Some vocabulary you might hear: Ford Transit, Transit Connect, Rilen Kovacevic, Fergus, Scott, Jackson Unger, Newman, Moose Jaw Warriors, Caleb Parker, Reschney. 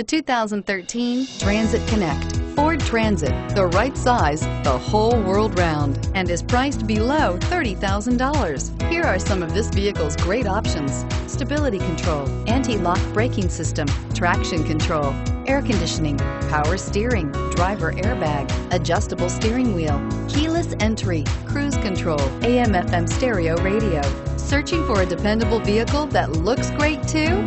The 2013 Transit Connect. Ford Transit, the right size the whole world round, and is priced below $30,000. Here are some of this vehicle's great options: stability control, anti-lock braking system, traction control, air conditioning, power steering, driver airbag, adjustable steering wheel, keyless entry, cruise control, AM/FM stereo radio. Searching for a dependable vehicle that looks great too?